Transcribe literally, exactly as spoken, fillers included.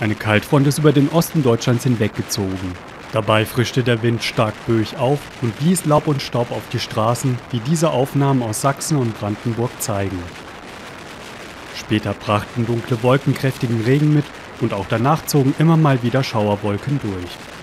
Eine Kaltfront ist über den Osten Deutschlands hinweggezogen. Dabei frischte der Wind stark böig auf und blies Laub und Staub auf die Straßen, wie diese Aufnahmen aus Sachsen und Brandenburg zeigen. Später brachten dunkle Wolken kräftigen Regen mit und auch danach zogen immer mal wieder Schauerwolken durch.